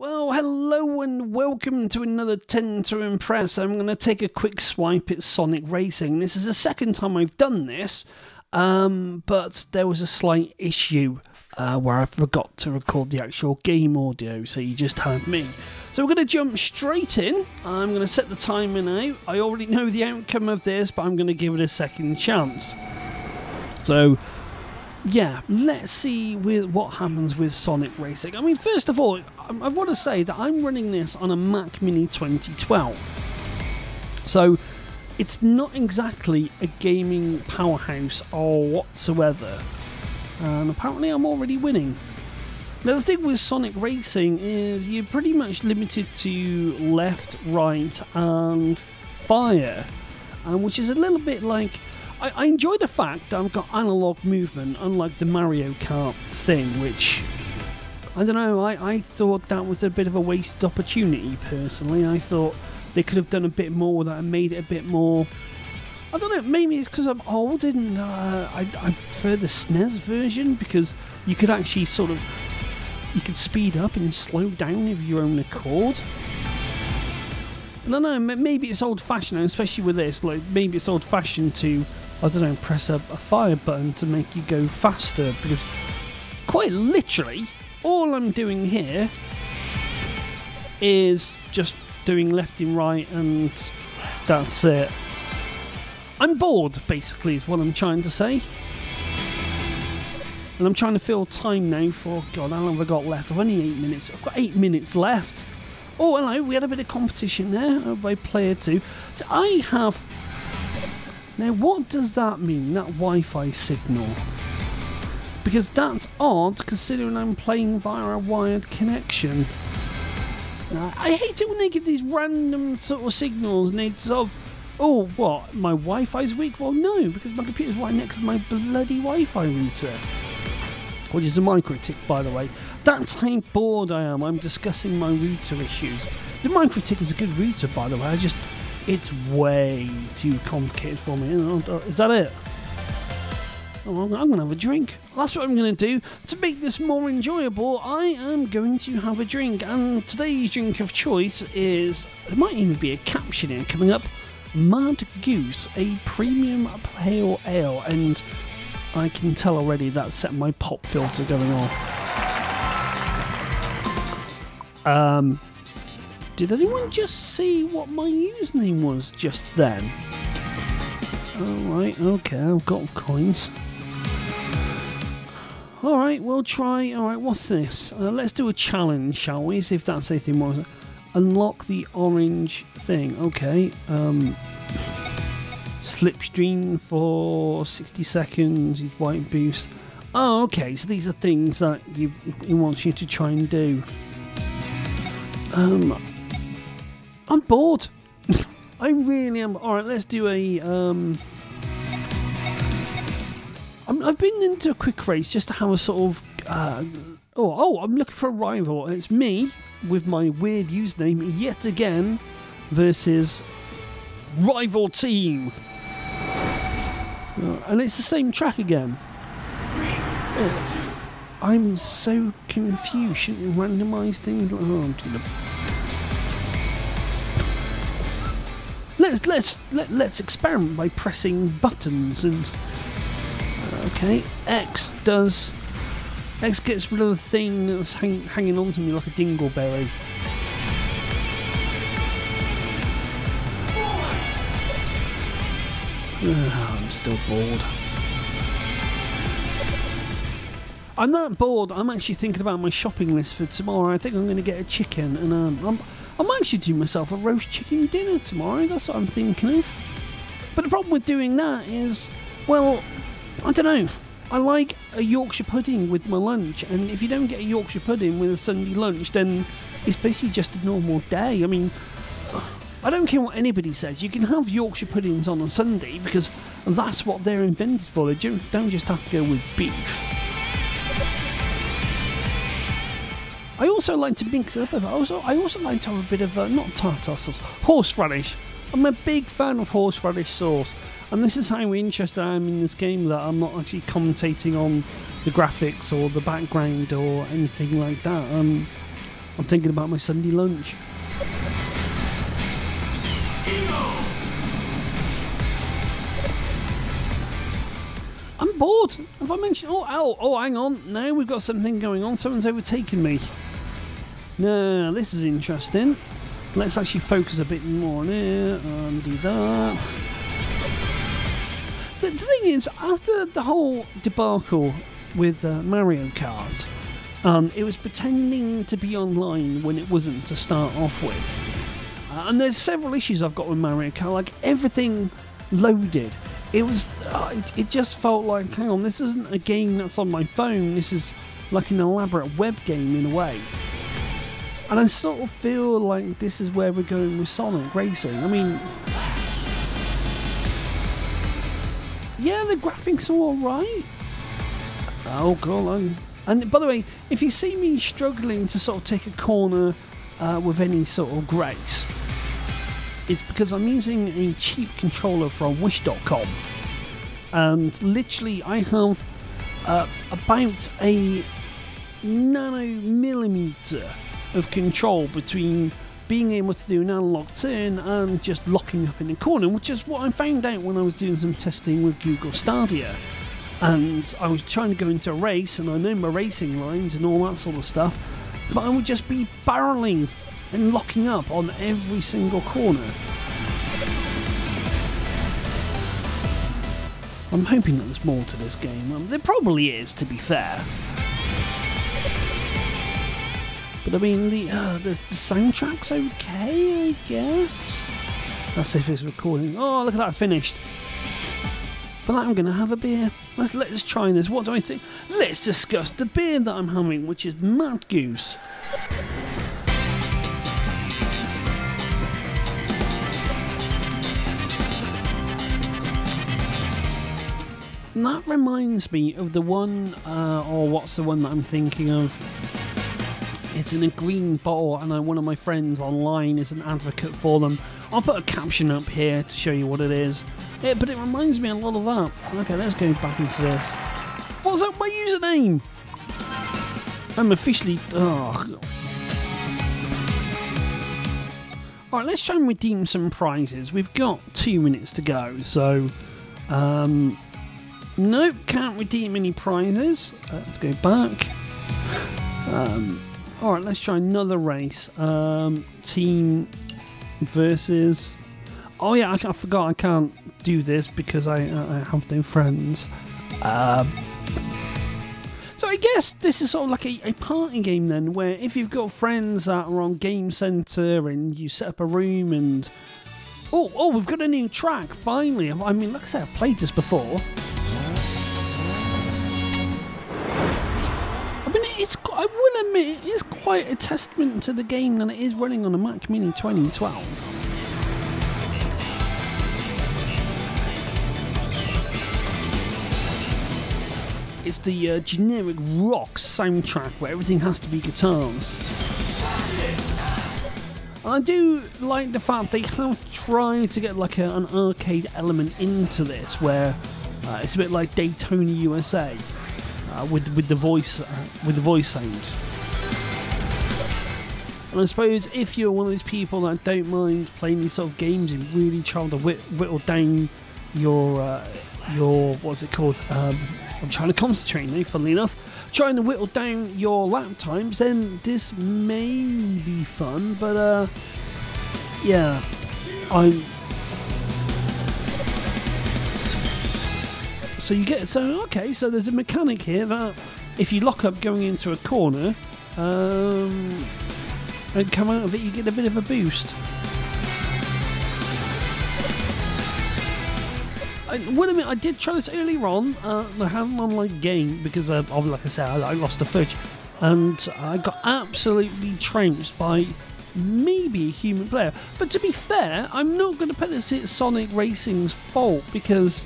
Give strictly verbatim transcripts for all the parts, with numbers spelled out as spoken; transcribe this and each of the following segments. Well, hello and welcome to another ten to impress. I'm going to take a quick swipe at Sonic Racing. This is the second time I've done this, um, but there was a slight issue uh, where I forgot to record the actual game audio, so you just heard me. So we're going to jump straight in. I'm going to set the timer now. I already know the outcome of this, but I'm going to give it a second chance. So... yeah, let's see with what happens with Sonic Racing. I mean, first of all, I want to say that I'm running this on a Mac Mini twenty twelve. So, it's not exactly a gaming powerhouse or whatsoever. And apparently I'm already winning. Now, the thing with Sonic Racing is you're pretty much limited to left, right, and fire. And which is a little bit like... I enjoy the fact that I've got analog movement, unlike the Mario Kart thing, which, I don't know, I, I thought that was a bit of a wasted opportunity, personally. I thought they could have done a bit more with that and made it a bit more... I don't know, maybe it's because I'm old and uh, I, I prefer the S N E S version, because you could actually sort of... you could speed up and slow down of your own accord. I don't know, maybe it's old-fashioned, especially with this, like, maybe it's old-fashioned to... I don't know, press up a fire button to make you go faster, because quite literally all I'm doing here is just doing left and right, and that's it. I'm bored, basically, is what I'm trying to say. And I'm trying to fill time now for, God, how long have I got left? I've only eight minutes. I've got eight minutes left. Oh, hello, we had a bit of competition there by player two. So I have... now, what does that mean, that Wi-Fi signal? Because that's odd, considering I'm playing via a wired connection. Now, I hate it when they give these random sort of signals, and they sort of... oh, what, my Wi-Fi's weak? Well, no, because my computer's right next to my bloody Wi-Fi router. Which is a microtik, by the way. That's how bored I am. I'm discussing my router issues. The microtik is a good router, by the way. I just... it's way too complicated for me. Is that it? Oh, I'm going to have a drink. That's what I'm going to do. To make this more enjoyable, I am going to have a drink. And today's drink of choice is... there might even be a caption here coming up. Mad Goose, a premium pale ale. And I can tell already that set my pop filter going on. Um... Did anyone just see what my username was just then? Alright, okay, I've got coins. Alright, we'll try... alright, what's this? Uh, let's do a challenge, shall we? See if that's anything more. Unlock the orange thing. Okay, um... slipstream for sixty seconds, use white boost. Oh, okay, so these are things that you, you want you to try and do. Um... I'm bored. I really am. All right, let's do a... Um, I'm, I've been into a quick race just to have a sort of... Uh, oh, oh, I'm looking for a rival. It's me, with my weird username, yet again, versus rival team. Uh, and it's the same track again. Oh, I'm so confused. Shouldn't you randomise things? Like, oh, I'm gonna... Let's let's let, let's experiment by pressing buttons and okay. X does X gets rid of the thing that's hang, hanging on to me like a dingleberry. Oh, I'm still bored. I'm not bored. I'm actually thinking about my shopping list for tomorrow. I think I'm going to get a chicken and um. I'm, I might actually do myself a roast chicken dinner tomorrow, that's what I'm thinking of. But the problem with doing that is, well, I don't know. I like a Yorkshire pudding with my lunch, and if you don't get a Yorkshire pudding with a Sunday lunch, then it's basically just a normal day. I mean, I don't care what anybody says, you can have Yorkshire puddings on a Sunday, because that's what they're invented for. They don't just have to go with beef. I also like to mix it up a bit. I also, I also like to have a bit of, uh, not tartar sauce, horseradish. I'm a big fan of horseradish sauce. And this is how interested I am in this game that I'm not actually commentating on the graphics or the background or anything like that. Um, I'm thinking about my Sunday lunch. I'm bored. Have I mentioned... Oh, ow. Oh, hang on. Now we've got something going on. Someone's overtaken me. No, this is interesting. Let's actually focus a bit more on it. Undo that. The thing is, after the whole debacle with uh, Mario Kart, um, it was pretending to be online when it wasn't to start off with. Uh, and there's several issues I've got with Mario Kart. Like, everything loaded. It was... Uh, it just felt like, hang on, this isn't a game that's on my phone. This is like an elaborate web game in a way. And I sort of feel like this is where we're going with Sonic Racing. I mean, yeah, the graphics are alright. Oh god! And by the way, if you see me struggling to sort of take a corner uh, with any sort of grace, it's because I'm using a cheap controller from Wish dot com, and literally I have uh, about a nanomillimeter of control between being able to do an analog turn and just locking up in the corner, which is what I found out when I was doing some testing with Google Stadia. And I was trying to go into a race, and I know my racing lines and all that sort of stuff, but I would just be barreling and locking up on every single corner. I'm hoping that there's more to this game. Um, there probably is, to be fair. But I mean, the, uh, the, the soundtrack's okay, I guess. That's if it's recording. Oh, look at that, I finished. For that, I'm going to have a beer. Let's, let's try this. What do I think? Let's discuss the beer that I'm having, which is Mad Goose. And that reminds me of the one, uh, or what's the one that I'm thinking of? It's in a green bottle, and I, one of my friends online is an advocate for them. I'll put a caption up here to show you what it is. Yeah, but it reminds me a lot of that. Okay, let's go back into this. What's up my username? I'm officially... Oh. Alright, let's try and redeem some prizes. We've got two minutes to go, so... Um, nope, can't redeem any prizes. Uh, let's go back. Um... Alright, let's try another race. Um, team versus... Oh yeah, I, I forgot I can't do this because I, I have no friends. Um, so I guess this is sort of like a, a party game then, where if you've got friends that are on Game Center and you set up a room and... Oh, oh, we've got a new track, finally. I mean, like I said, I've played this before. It's, I will admit, it is quite a testament to the game that it is running on a Mac Mini twenty twelve. It's the uh, generic rock soundtrack where everything has to be guitars. And I do like the fact they have tried to get like a, an arcade element into this, where uh, it's a bit like Daytona U S A. Uh, with with the voice uh, with the voice sounds. And I suppose if you're one of these people that don't mind playing these sort of games and really trying to whitt whittle down your uh, your what's it called? Um, I'm trying to concentrate now. Funnily enough, trying to whittle down your lap times, then this may be fun. But uh, yeah, I'm. So you get so okay. So there's a mechanic here that if you lock up going into a corner um, and come out of it, you get a bit of a boost. I, wait a minute, I did try this earlier on. Uh, I had an online game because, uh, like I said, I, I lost the fudge, and I got absolutely trounced by maybe a human player. But to be fair, I'm not going to put this at Sonic Racing's fault because.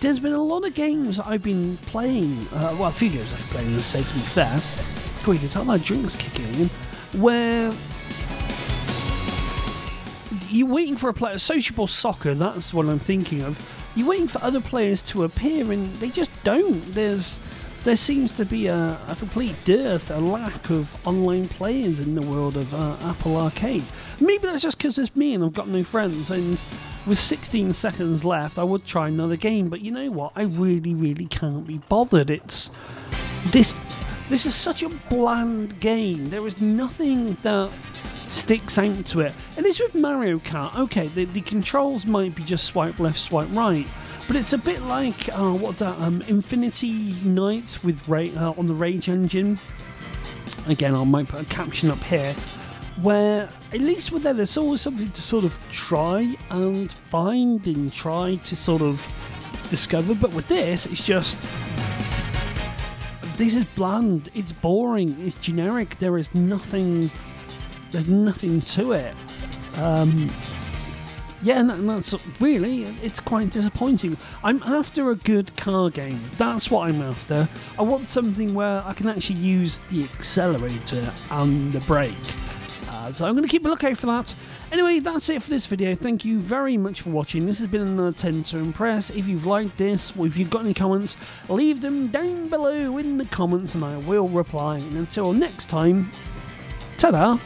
There's been a lot of games I've been playing, uh, well, a few games I've played, let's say, to be fair. Quick, it's like my drink's kicking in, where you're waiting for a player, sociable soccer, that's what I'm thinking of. You're waiting for other players to appear, and they just don't. There's there seems to be a, a complete dearth, a lack of online players in the world of uh, Apple Arcade. Maybe that's just because it's me and I've got no friends, and with sixteen seconds left I would try another game, but you know what, I really, really can't be bothered. It's this this is such a bland game. There is nothing that sticks out to it. And this with Mario Kart, okay, the, the controls might be just swipe left, swipe right, but it's a bit like uh, what's that? Um, Infinity Knight with Ra uh, on the Rage Engine. Again, I might put a caption up here. Where at least with that, there's always something to sort of try and find and try to sort of discover. But with this, it's just this is bland. It's boring. It's generic. There is nothing. There's nothing to it. Um, Yeah, and no, that's really, it's quite disappointing. I'm after a good car game. That's what I'm after. I want something where I can actually use the accelerator and the brake. Uh, so I'm going to keep a lookout for that. Anyway, that's it for this video. Thank you very much for watching. This has been another ten to impress. If you've liked this, or if you've got any comments, leave them down below in the comments and I will reply. And until next time, ta-da!